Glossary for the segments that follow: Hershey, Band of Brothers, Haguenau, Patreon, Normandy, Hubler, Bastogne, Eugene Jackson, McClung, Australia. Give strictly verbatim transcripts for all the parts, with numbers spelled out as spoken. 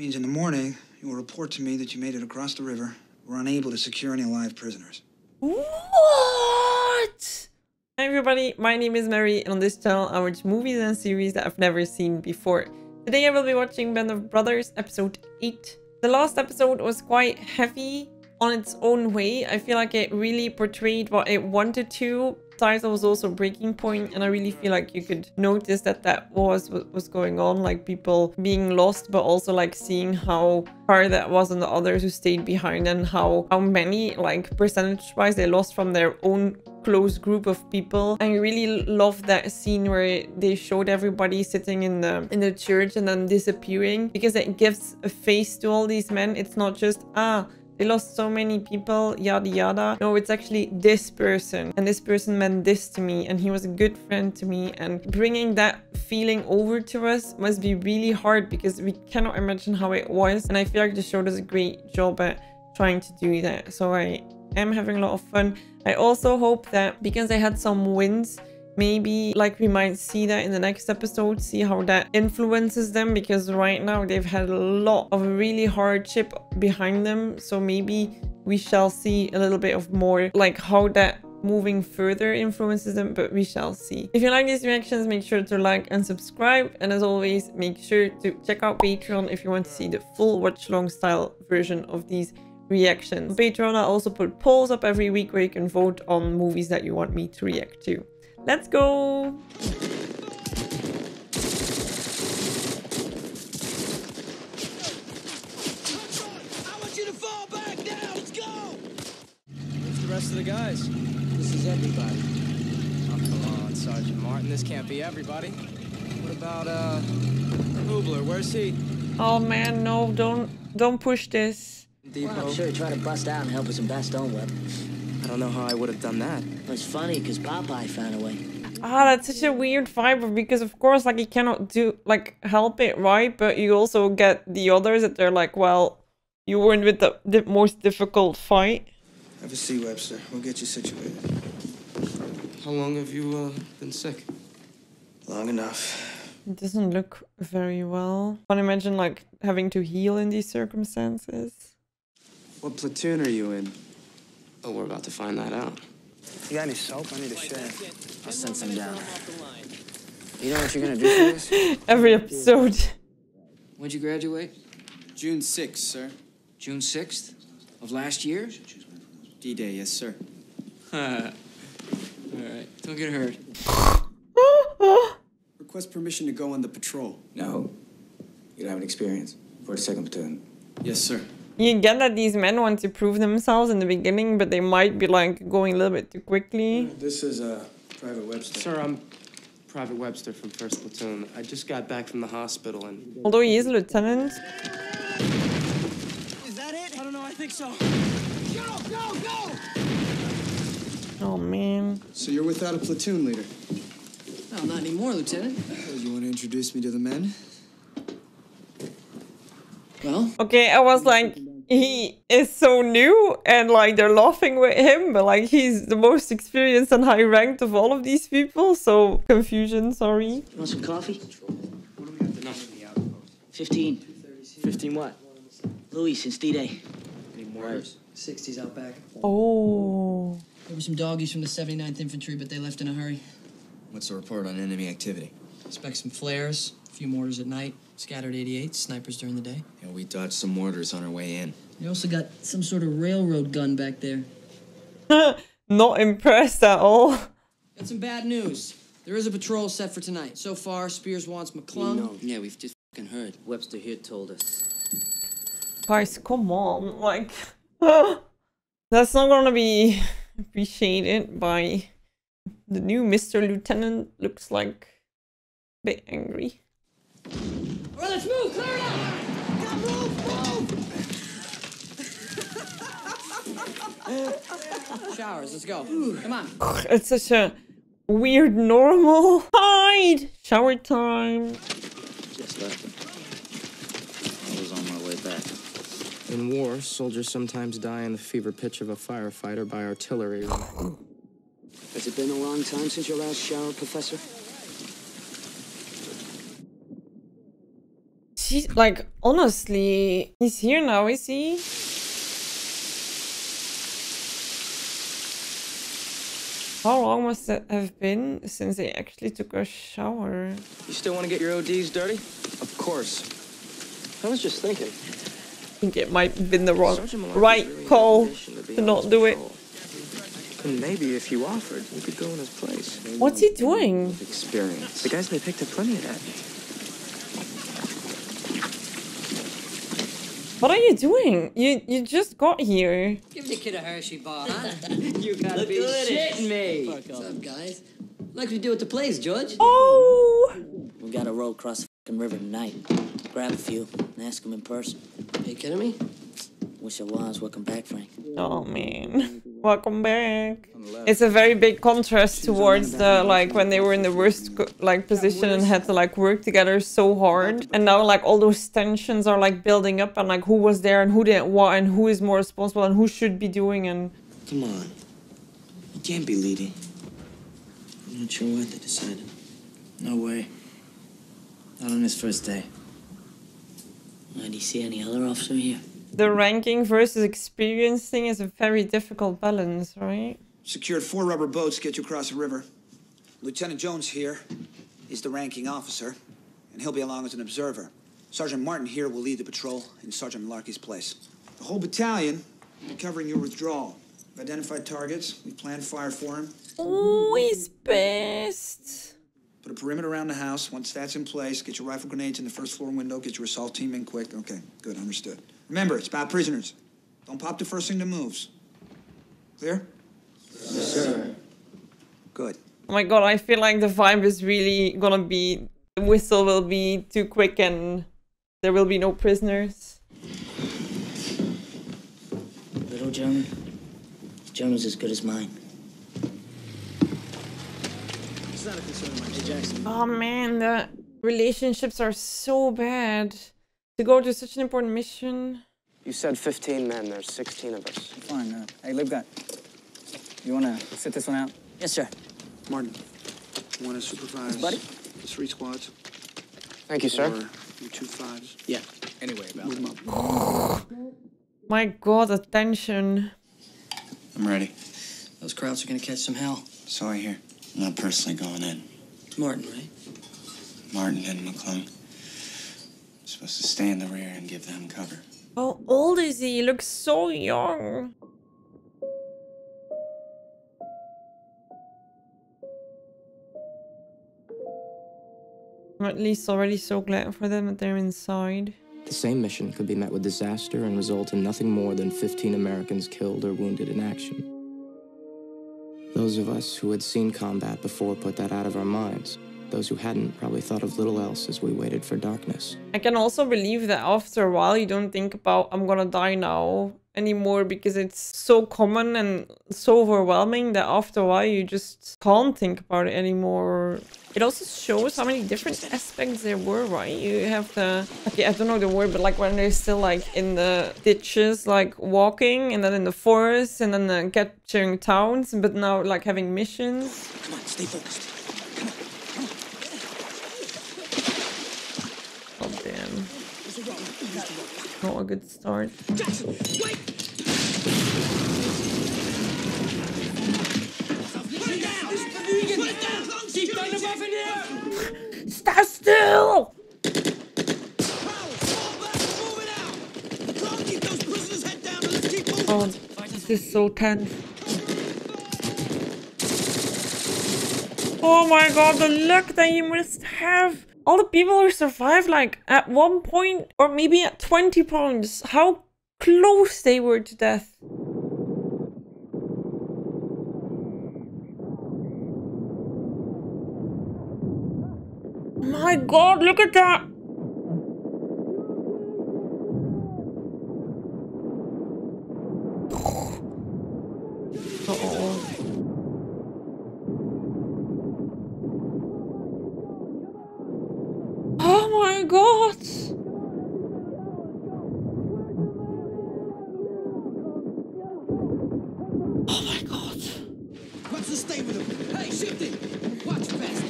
means in the morning, you will report to me that you made it across the river. We're unable to secure any live prisoners. What? Hi everybody, my name is Mary, and on this channel I watch movies and series that I've never seen before. Today I will be watching Band of Brothers episode eight. The last episode was quite heavy on its own way. I feel like it really portrayed what it wanted to. Title was also breaking point, and I really feel like you could notice that that was what was going on, like people being lost, but also like seeing how hard that was on the others who stayed behind, and how how many, like percentage wise, they lost from their own close group of people. I really love that scene where they showed everybody sitting in the in the church and then disappearing, because it gives a face to all these men. It's not just ah they lost so many people, yada yada. No, it's actually this person, and this person meant this to me, and he was a good friend to me. And bringing that feeling over to us must be really hard, because we cannot imagine how it was. And I feel like the show does a great job at trying to do that. So I am having a lot of fun. I also hope that because I had some wins, maybe like we might see that in the next episode, see how that influences them, because right now they've had a lot of really hardship behind them. So maybe we shall see a little bit of more like how that moving further influences them, but we shall see. If you like these reactions, make sure to like and subscribe, and as always, make sure to check out Patreon if you want to see the full watch-along style version of these reactions. On Patreon I also put polls up every week where you can vote on movies that you want me to react to. Let's go! I want you to fall back now! Let's go! Where's the rest of the guys? This is everybody. Oh, come on, Sergeant Martin. This can't be everybody. What about, uh, Hubler? Where's he? Oh, man, no. Don't, don't push this. Well, I'm sure he tried to bust out and help us in Bastogne Web. I don't know how I would have done that. It's funny because Popeye found a way. Ah, that's such a weird vibe, because of course, like, you cannot do, like, help it, right? But you also get the others that they're like, well, you weren't with the, the most difficult fight. Have a seat, Webster. We'll get you situated. How long have you uh, been sick? Long enough. It doesn't look very well. I can't imagine, like, having to heal in these circumstances. What platoon are you in? Oh, we're about to find that out. You got any soap? I need a shave. I'll send some down. You know what you're gonna do for this? Every episode. When'd you graduate? June sixth, sir. June sixth? Of last year? D-Day, yes, sir. All right, don't get hurt. Request permission to go on the patrol. No. You don't have an experience. forty-second Platoon. Yes, sir. You get that these men want to prove themselves in the beginning, but they might be, like, going a little bit too quickly. This is, uh, Private Webster. Sir, I'm Private Webster from first Platoon. I just got back from the hospital and... Although he is a lieutenant. Is that it? I don't know, I think so. Go, go, go! Oh, man. So you're without a platoon leader? Well, not anymore, Lieutenant. So you want to introduce me to the men? Well? Okay, I was like... He is so new, and like they're laughing with him, but like he's the most experienced and high ranked of all of these people. So confusion, sorry. You want some coffee? Fifteen. Fifteen what? Louis, since D-Day. Any more? Sixties out back. Oh. There were some doggies from the seventy-ninth Infantry, but they left in a hurry. What's the report on enemy activity? Expect some flares, a few mortars at night. Scattered eighty-eight, snipers during the day. Yeah, we dodged some mortars on our way in. You also got some sort of railroad gun back there. Not impressed at all. Got some bad news. There is a patrol set for tonight. So far, Spears wants McClung. We know. Yeah, we've just fucking heard. Webster here told us. Guys, come on. Like, that's not gonna be appreciated by the new Mister Lieutenant. Looks like a bit angry. All right, let's move! Clear it up! Now move! Move! Showers, let's go. Ooh. Come on. It's such a weird normal. Hide! Shower time. Just left it. I was on my way back. In war, soldiers sometimes die in the fever pitch of a firefighter by artillery. Has it been a long time since your last shower, Professor? She, like, honestly, he's here now, is he? How long must that have been since they actually took a shower? You still want to get your O Ds dirty? Of course. I was just thinking. I think it might have been the wrong right really call to, to not do it. And maybe if you offered, you could go in his place. Maybe What's he doing? Experience. The guys they picked up plenty of that. What are you doing? You you just got here. Give the kid a Hershey bar, huh? You gotta be shitting me. What's up, guys? Like we do at the place, George. Oh! We gotta roll across the fucking river tonight. Grab a few and ask them in person. Are you kidding me? Wish I was. Welcome back, Frank. Oh, man. Welcome back. It's a very big contrast towards the, like, when they were in the worst, like, position and had to, like, work together so hard. And now, like, all those tensions are, like, building up and, like, who was there and who didn't what and who is more responsible and who should be doing and... Come on. You can't be leading. I'm not sure what they decided. No way. Not on his first day. Why, do you see any other officer here? The ranking versus experience thing is a very difficult balance, right? Secured four rubber boats to get you across the river. Lieutenant Jones here is the ranking officer, and he'll be along as an observer. Sergeant Martin here will lead the patrol in Sergeant Malarkey's place. The whole battalion will be covering your withdrawal. We've identified targets. We planned fire for him. Oh, he's pissed. Put a perimeter around the house. Once that's in place, get your rifle grenades in the first floor window. Get your assault team in quick. Okay, good, understood. Remember, it's about prisoners. Don't pop the first thing that moves. Clear? Yes, sir. Good. Oh my god, I feel like the vibe is really gonna be... The whistle will be too quick and there will be no prisoners. Little German. His German's as good as mine. It's not a concern of mine, J. Jackson. Oh man, the relationships are so bad. To go to such an important mission. You said fifteen men, there's sixteen of us. Fine, uh, hey, Libgat, you wanna sit this one out? Yes, sir. Martin, you wanna supervise buddy? three squads? Thank you, sir. Or your two fives? Yeah, anyway, about move them up. My god, attention. I'm ready. Those crowds are gonna catch some hell. So I hear. I'm not personally going in. Martin, right? Martin and McClung. Supposed to stay in the rear and give them cover. How old is he? He looks so young. I'm at least already so glad for them that they're inside. The same mission could be met with disaster and result in nothing more than fifteen Americans killed or wounded in action. Those of us who had seen combat before put that out of our minds. Those who hadn't probably thought of little else as we waited for darkness. I can also believe that after a while you don't think about I'm gonna die now anymore because it's so common and so overwhelming that after a while you just can't think about it anymore. It also shows how many different aspects there were, right? You have the... Okay, I don't know the word, but like when they're still like in the ditches, like walking, and then in the forest, and then uh, capturing towns, but now like having missions. Come on, stay focused. Not a good start. Jackson, wait! Put down! Put down! Keep the weapon here! Stand still! Oh, this is so tense. Oh my god, the luck that he must have! All the people who survived, like, at one point, or maybe at twenty points, how close they were to death. My god, look at that! Uh-oh. God! Oh my God! What's the state with him? Hey, shifty! Watch fast!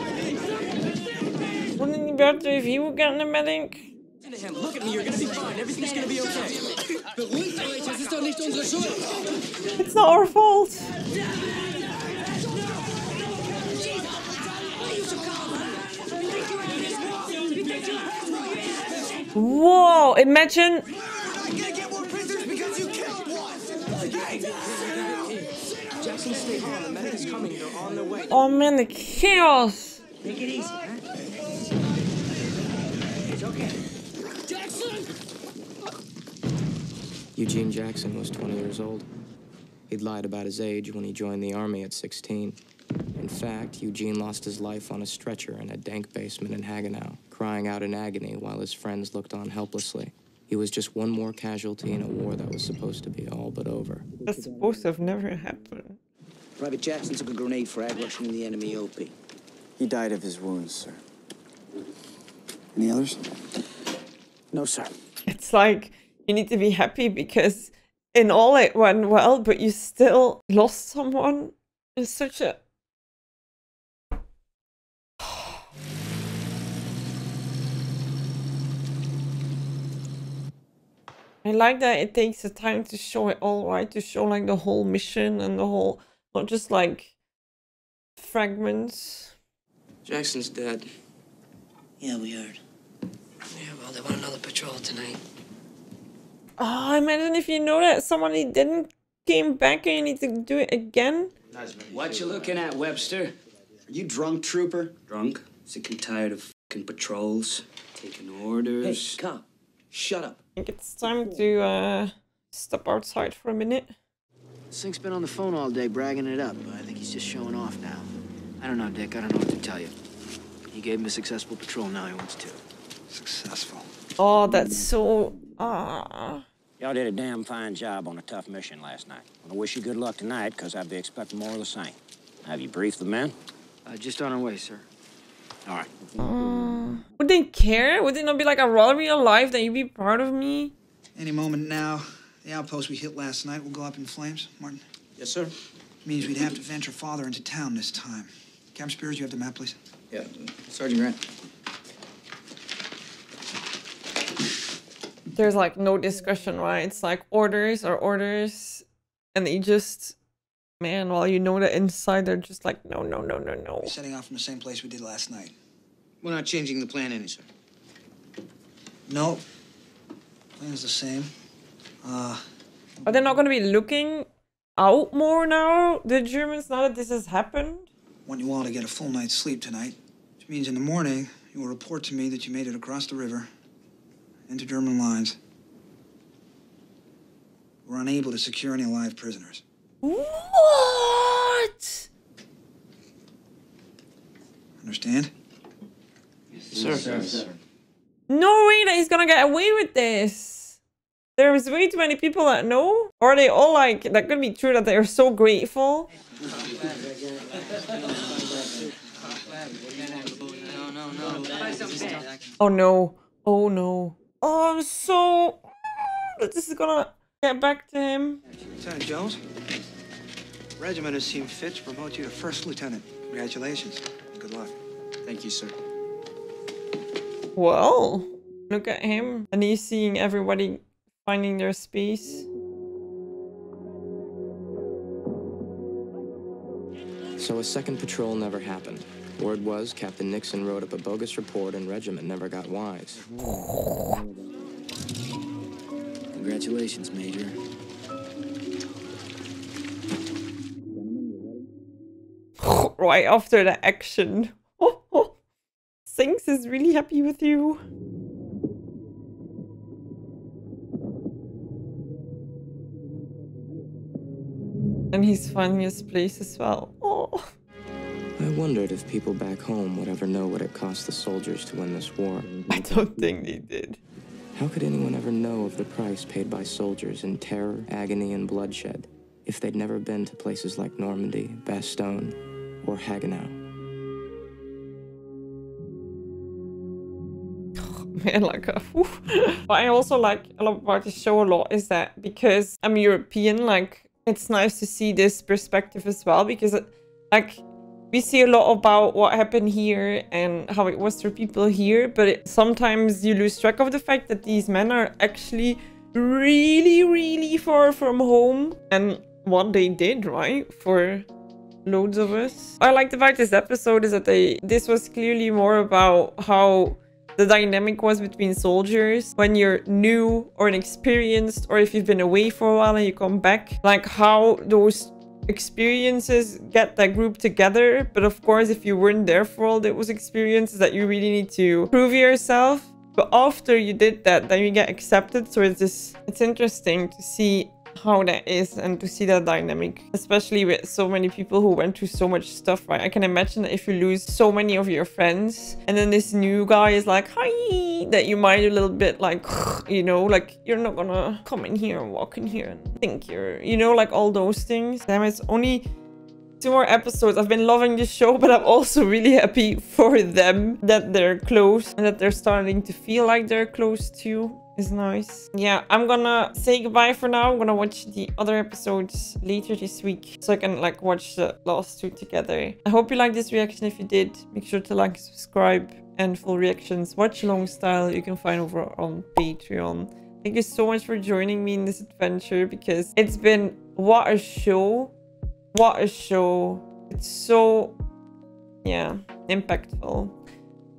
Sir? gebeurt er? Wie moet ik naar mijn link? Look at me, you're gonna be fine. Everything's gonna be okay. Beruhigt euch, das ist doch nicht unsere Schuld. It's not our fault. Whoa, imagine. Oh man, the chaos. Take it easy. It's okay. Jackson! Eugene Jackson was twenty years old. He'd lied about his age when he joined the army at sixteen. In fact, Eugene lost his life on a stretcher in a dank basement in Haguenau, crying out in agony while his friends looked on helplessly. He was just one more casualty in a war that was supposed to be all but over. That's supposed to have never happened. Private Jackson took a grenade for ambushing the enemy O P. He died of his wounds, sir. Any others? No, sir. It's like, you need to be happy because in all it went well, but you still lost someone. It's such a... I like that it takes the time to show it all, right? To show like the whole mission and the whole, not just like fragments. Jackson's dead. Yeah, we heard. Yeah, well, they want another patrol tonight. Oh, imagine if you know that somebody didn't came back and you need to do it again. What you looking at, Webster? Are you drunk, trooper? Drunk? Sick and tired of fucking patrols, taking orders. Hey, cop, shut up. I think it's time to uh, step outside for a minute. Sink's been on the phone all day bragging it up, but I think he's just showing off now. I don't know, Dick. I don't know what to tell you. He gave him a successful patrol, now he wants two. Successful. Oh, that's so... Uh... Y'all did a damn fine job on a tough mission last night. I wish you good luck tonight, because I'd be expecting more of the same. Have you briefed the men? Uh, just on our way, sir. All right. Uh, would they care? Would it not be like a robbery of life that you'd be part of me? Any moment now, the outpost we hit last night will go up in flames, Martin. Yes, sir. Means we'd have to venture farther into town this time. Captain Spears, you have the map, please. Yeah, Sergeant Grant. There's like no discussion, right? It's like orders are orders, and you just. Man, well, you know that inside they're just like, no, no, no, no, no. We're setting off from the same place we did last night. We're not changing the plan any, sir. No. Plan's the same. Uh, Are they not going to be looking out more now, the Germans, now that this has happened? I want you all to get a full night's sleep tonight, which means in the morning you will report to me that you made it across the river into German lines. We're unable to secure any live prisoners. What? Understand? Yes, sir. Yes, sir. Yes, sir. No way that he's gonna get away with this. There's way too many people that know. Or are they all like, that could be true that they are so grateful? Oh no. Oh no. Oh, I'm so... This is gonna get back to him. Lieutenant Jones? Regiment has seen fit to promote you to first lieutenant. Congratulations. Good luck. Thank you, sir. Well, look at him. And he's seeing everybody finding their space. So a second patrol never happened. Word was Captain Nixon wrote up a bogus report and regiment never got wise. Congratulations, Major. Right after the action. Oh, oh. Sinks is really happy with you. And he's finding his place as well. Oh. I wondered if people back home would ever know what it cost the soldiers to win this war. I don't think they did. How could anyone ever know of the price paid by soldiers in terror, agony, and bloodshed if they'd never been to places like Normandy, Bastogne, or Haguenau? Oh, man, like, a, what I also like a lot about this show a lot is that because I'm European, like, it's nice to see this perspective as well because, it, like, we see a lot about what happened here and how it was for people here, but it, sometimes you lose track of the fact that these men are actually really, really far from home and what they did, right? For loads of us. What I liked about this episode is that they this was clearly more about how the dynamic was between soldiers when you're new or inexperienced, or if you've been away for a while and you come back, like how those experiences get that group together. But of course, if you weren't there for all those experiences, that you really need to prove yourself. But after you did that, then you get accepted. So it's just, it's interesting to see how that is and to see that dynamic, especially with so many people who went through so much stuff, right? I can imagine that if you lose so many of your friends and then this new guy is like, hi, that you might a little bit like, you know, like you're not gonna come in here and walk in here and think you're, you know, like all those things. Damn, it's only two more episodes. I've been loving this show, but I'm also really happy for them that they're close and that they're starting to feel like they're close too. Is nice. Yeah, I'm gonna say goodbye for now. I'm gonna watch the other episodes later this week so I can like watch the last two together. I hope you liked this reaction. If you did, make sure to like, subscribe, and full reactions watch along style you can find over on Patreon. Thank you so much for joining me in this adventure, because it's been what a show. What a show. It's so, yeah, impactful.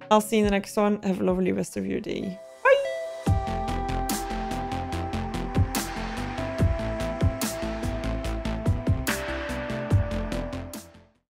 I'll see you in the next one. Have a lovely rest of your day.